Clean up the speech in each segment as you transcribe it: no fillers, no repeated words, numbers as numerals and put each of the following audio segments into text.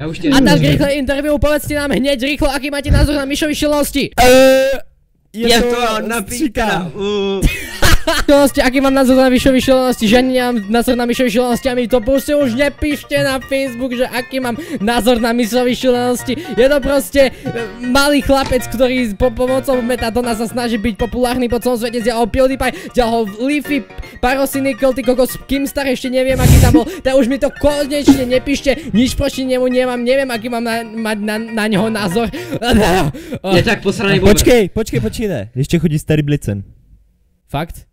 A tak rýchle interview, povedzte nám hneď rýchlo, aký máte názor na Mišovi šilosti. Je to napíkaná. Aký mám názor na Mišovi šilosti, že nemám názor na Mišovi šilosti a mi to proste už nepíšte na Facebook, že aký mám názor na Mišovi šilosti. Je to proste malý chlapec, ktorý pomocou Metadona sa snaží byť populárny po celom svete, zjahol PewDiePie, zjahol Leafy, Parosinikol, ty kokos, kým star ešte neviem aký tam bol, tak už mi to konečne nepíšte, nič proti nemu nemám, neviem aký mám na neho názor. Je tak posraný vôbec. Počkej, ešte chodí starý blicen. Fakt?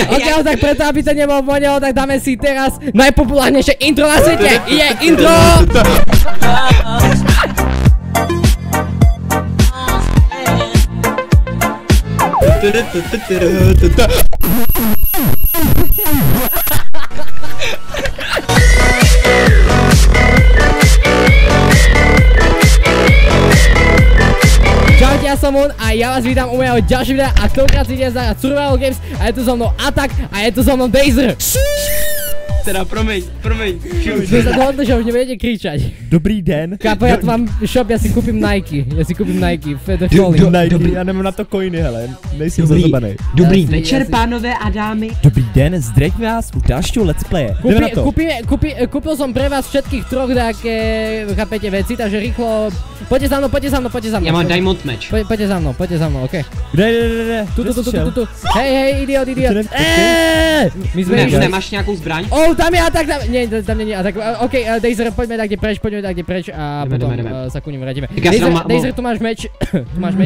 Ok, tak preto, aby to nebolo voňalo, tak dáme si teraz najpopulárnejšie intro na svete. Je intro! Ja som on a ja vás vítam u mojho ďalšieho videa a toľkrát si idem zahrať Survival Games a je tu so mnou Atak a je tu so mnou Dazer. Teda promeň, čuj. Sme sa dohodli, že už nebudete kričať. Dobrý den. Kápo, ja tu mám shop, ja si kúpim Nike. Ja nemám na to coiny, hele. Nejsem zazobanej. Dobrý večer, pánové a dámy. Dobrý den, zdrať vás u ďalšieho let's playe. Jdeme na to. Kúpil som pre vás všetkých troch také, chápete, veci, takže rýchlo. Poďte za mnou. Ja mám diamond match. Poďte za mnou, okej. Kde? Tu. Hej, idiot. Nemáš nejakou zbraň? Ó, tam je Atak, tam není Atak. Okej, Dazer, poďme tak kde preč a potom sa ku ním vrátime. Dazer, tu máš meč.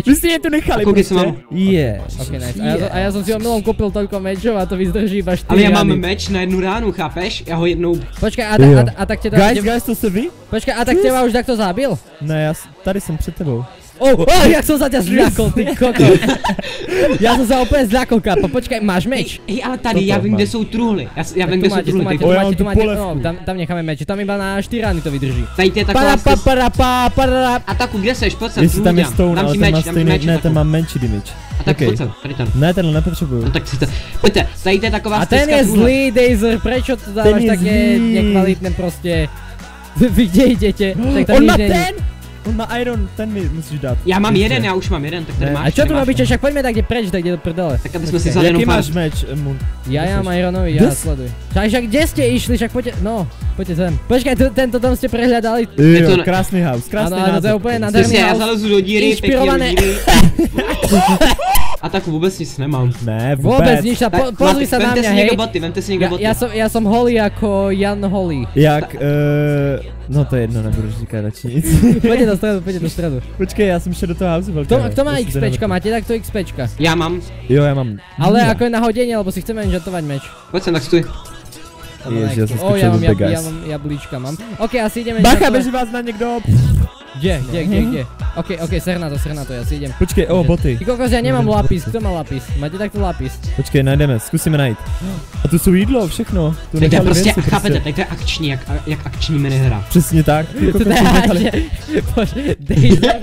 Vy ste mne tu nechali. Koukej som mám. Okej, nice. A ja som si omylom kúpil toľko mečov a to vydrží iba 4 rány. Ale ja mám meč na jednu ránu, chápeš? Ja ho jednou... Počkaj, Atak teba... Guys, to ste vy? Počkaj, Atak teba už takto zabil? Ne, ja tady jsem před tebou. Jak jsem za tě zľakol, ty koko. Já jsem za úplně zľakol, kápo, počkej, máš meč? Hej, ale tady, já vím, kde jsou truhly. Já vím, kde jsou truhly. Tam necháme meč, tam iba na 4 rány to vydrží. Tady je taková... Ataku, kde seš? Pojď sem, jestli tam je stone, ale tam mám menší damage. Atak, pojď sem, tady tam. Ne, tenhle nepotřebuju. Pojďte, tady je taková... A ten je zlý, Dazer, proč to dáváš také nekvalitné prostě? Vy kde jdete? On má ten? On má iron, ten mi musíš dát. Já už mám jeden, tak tady máš. A čo tu má byče, však pojďme tak kde preč, tak kde do prdele. Tak aby jsme si vzali jenom fakt. Jaký máš meč, Moon? Já mám ironový, já sleduj. Však kde jste išli, však pojďte, no, pojďte sem. Počkej, tento tam jste prehľadali. Jo, krásný house, krásný house. Ano, to je úplně nádherný house. Já zalezu do díry, pěkně do díry. A tak vůbec nic nemám. Ne, vůbec nic, pozri se na mě, hej. Vemte si někdo boty. Já jsem holý jako Jan Holý. Jak, no to je jedno, nebudu říkat radši nic. Pojďte do stradu. Počkej, já jsem ještě do toho houseu velkého. Kto má XPčka, máte tak to XPčka? Já mám. Jo, já mám. Ale jako je na hodině, lebo si chceme jen žartovat meč. Pojď sem, tak stůj. Ježi, já jsem skočil do the guys. Jablíčka mám. Ok, asi jdeme. Bacha, běží vás na někdo. Kde? Okej, ser na to, já si jdem. Počkej, boty. Ty kokos, já nemám lapis, kdo má lapis? Máte takto lapis? Počkej, najdeme, zkusíme najít. A tu jsou jídlo, všechno. Tak to prostě, chápete, tak to je akční, jak akční minihra. Přesně tak.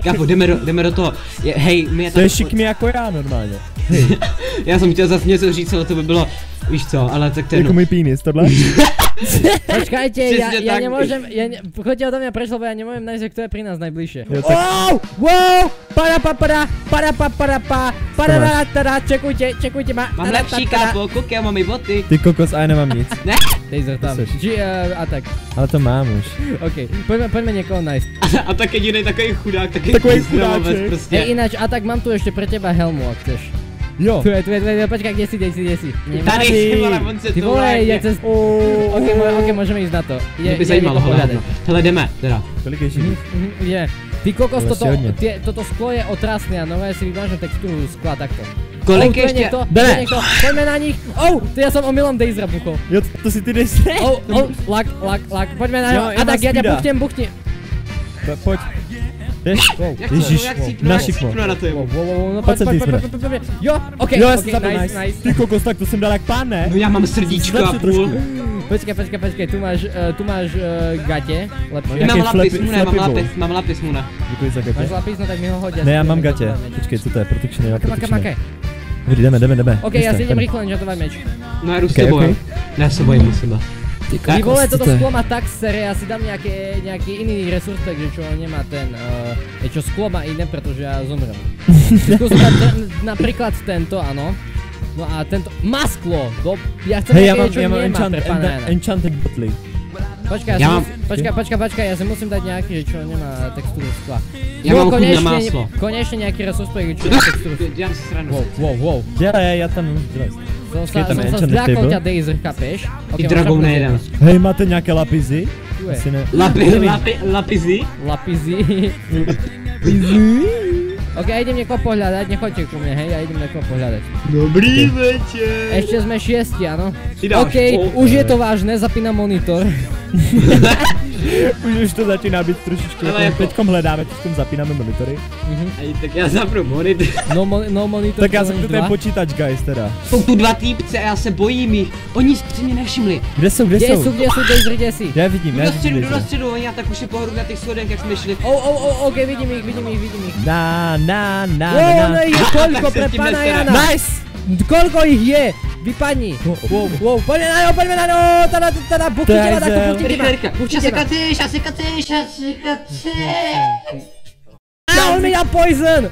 Kápo, jdeme do toho. Hej, my je to... To je šikmi jako já normálně. Já jsem chtěl zase něco říct, ale to by bylo... Víš co, ale tak to je... Jako můj pínis, tohle? Počkajte, ja nemôžem, chodí odo mňa prešlo, bo ja nemôžem nájsť, kto je pri nás najbližšie. Wow, para, čekujte ma. Mám lepší kápo, kúkaj, mám i boty. Ty kokos, aj nemám nic. Ne? Dazer tam, Atak. Ale to mám už. Okej, poďme niekoho nájsť. Atak je jedinej takový chudák, takový chudáček. Hej, ináč, Atak, mám tu ešte pre teba helmu, ak chceš. Jo. Tu je, počkaj, kde si? Tady, ty vole, je cez... Okej, můžeme jít na to. Mě by zajímalo, hledat. Hele, jdeme, teda. Kolik je živých? Ty kokos, toto sklo je otrasné a nové, jestli vyvážem texturu skla, takto. Kolik ještě? Pojďme na nich. To já jsem omylem Dazera buchol. Jo, to si ty Dazera. Lak, pojďme na něho. A tak, já tě buchni. Pojď. Ježiš, našiklo. Pojď sem, Dejzere. Jo, já jsem zabil, nice. Ty kokos, tak to jsem dal jak pán, ne? No já mám srdíčko a půl. Počkej, tu máš gatě. Mám lapis, Muna. Děkuji za gatě. Máš lapis, no tak mi ho hodě. Ne, já mám gatě. Počkej, co to je, protekčné, já protekčné. Jdeme. Okej, já si jdem rychle, než na to mám meč. No já jdu s tebou, já se bojím u seba. Ty vole, toto sklo má tak sere, ja si dám nejaký iný resurs, takže čo nemá ten, čo sklo má iné, pretože ja zomrem. Skúsim dať napríklad tento, áno. No a tento, má sklo, ja chcem nejaké niečo nemá pre panájana. Enchanted botly. Počkaj, ja si musím dať nejaký, že čo nemá textúru skla. Ja mám chuť na máslo. Konečne nejaký resurs, čo nemá textúru skla. Wow. Ja tam už dres. Som sa zľakol ťa Dazer, chápeš? I Dragon nejedem. Hej, máte nejaké lapizy? Lapizy? Ok, ja idem niekoho pohľadať, nechoďte ku mne, hej, ja idem niekoho pohľadať. Dobrý večer! Ešte sme šiesti, áno? Ok, už je to vážne, zapínam monitor. Už to začíná být trošičku, teďkom hledáme, teďkom zapínáme monitory. Tak já zapnu monitor. No monitor. Tak já zapnu ten počítač, guys, teda. Jsou tu dva týpce a já se bojím jich, oni si mě nevšimli. Kde jsou? Já vidím. Oni já tak už je pohodu na těch schodech, jak jsme šli. Ok, vidím jich. Na. Jo, je koľko pre pana Jana. Nice! Koľko jich je? Vypadni! Wow, pojďme na něho! Tada, buchtíky má! Už se kacíš! On mi dá poison!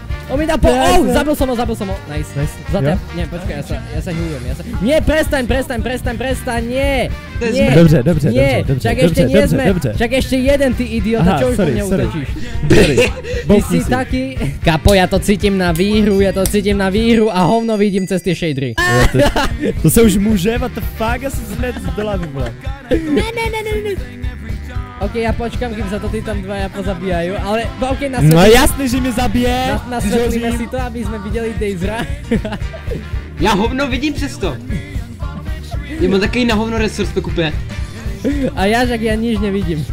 Zabil som ho! Nice. Nie, počkaj, ja sa healujem, Nie, prestaň, nie! Dobře, však ešte jeden, ty idiota, čo už po mne utečíš? Ty si taký... Kapo, ja to cítim na výhru a hovno vidím cez tie shadery. To sa už môže, what the fuck, ja som zled zdolavím, bro. Ne. Ok, já počkám, kým za to ty tam dva já pozabíjají, ale ok, nasvětlíme. No jasný, že mě zabije! Nasvětlíme si to, aby jsme viděli Dazera. Já hovno vidím přesto. Já mám takový na hovno resurs to kupé. A já nič nevidím.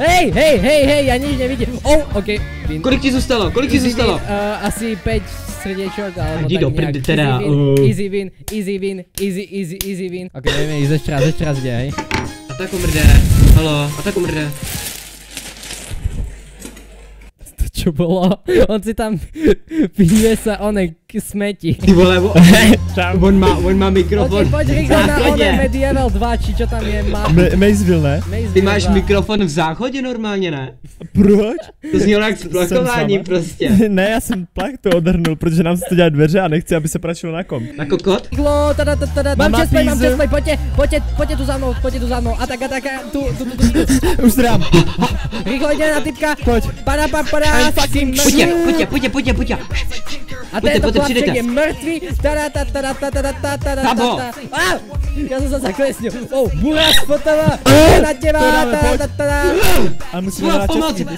Hej, já nič nevidím. Ok. Kolik ti zůstalo? Asi 5 srdečok, ale no tak nějak. Teda. Easy win. Ok, nevím, ještě raz jde, hej. Atako mrde. To čo bolo? On si tam vynie sa onek smeti. Ty vole, on má mikrofon. Poď rýchlo na onek Medieval 2, či čo tam je. Maysville, ne? Ty máš mikrofon v záchodě normálně, ne? Proč? To znělo jak splakování prostě. Ne, já jsem plak to odhrnul, protože nám se to dělá dveře a nechci, aby se prašilo na kom. Na kokot? Tada, mám čespej, pojďte tu za mnou, a tak, tu. Už zrám. Rychle jde na typka. Pojď. Pada, fucking pojďte. A tento chlapček je mrtvý. Tabo. Já jsem se zaklesnil. Buraz, potava. Na těma. A musíme dát český.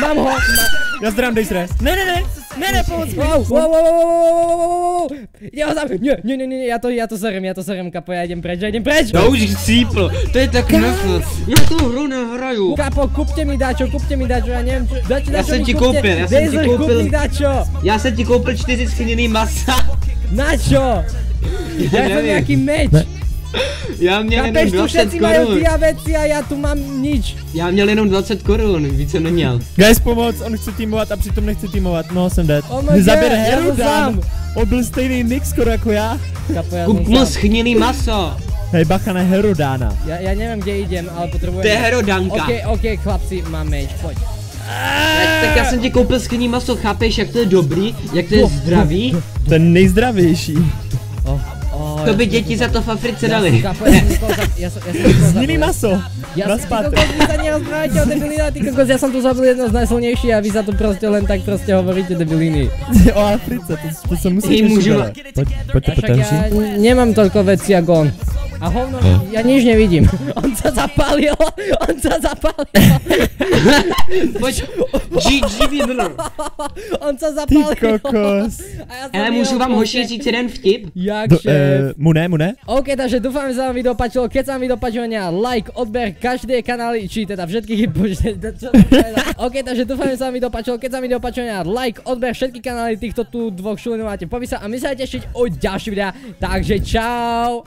Mám ho. Já zdrám, dej stres. Ne, pomoc mi. Ne, já to serem, kapo, já jdem preč. Já už chcípl, to je tak nefl. Já tu hru nehraju. Kapo, kupte mi dačo, já nevím, já jsem ti koupil. Já jsem ti koupil 4 skliněný masa. Na čo? Já jsem nějaký meč. Já měl jenom 20 korun. A já tu mám nič. Já měl jenom 20 korun, víc jsem neměl. Guys, pomoc, on chce týmovat a přitom nechce týmovat, no jsem dead. Zabere heru dám, on byl stejný nick skoro jako já. Kup mu schnilý maso. Hej, bacha na Herodána. Já nevím, kde jdem, ale potřebuji... To je Herodánka. Ok, chlapci, mám meč, pojď. Tak já jsem ti koupil schnilý maso, chápeš, jak to je dobrý, jak to je zdravý? To je nejzdravější. To by děti za to v Africe dali. Snílý maso. Já jsem to tu zabil jedno z najsilnější a vy za to prostě len tak prostě hovoríte debiliny. O Africe, to se musí dělat. Pojďte. Nemám toľko věcí jak on. A hovno, já nič nevidím. On se zapálil. GG vybrl. On se zapálil. Ty kokos. Ale můžu vám hoši říct jeden vtip? Jakže? Mu ne? Ok, takže doufám, že se vám video páčilo. Keď se vám video páčilo, like, odber, každé kanály, či teda všetkých. Ok, takže doufám, že se vám video páčilo. Keď se vám video páčilo, like, odber, všetky kanály týchto tu dvoch šulinů máte popise a my se těšit o další videa. Takže čau.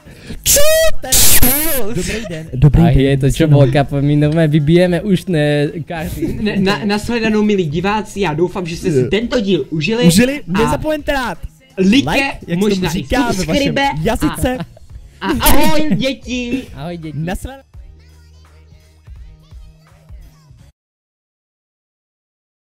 Dobrý den. Je to čo bol, kapo, my normálně vybijeme ušné karty. Nashledanou, milí diváci, já doufám, že jste si tento díl užili. Nezapomeňte rád like, možná i subscribe. Jazyce. Ahoj děti. Ahoj děti.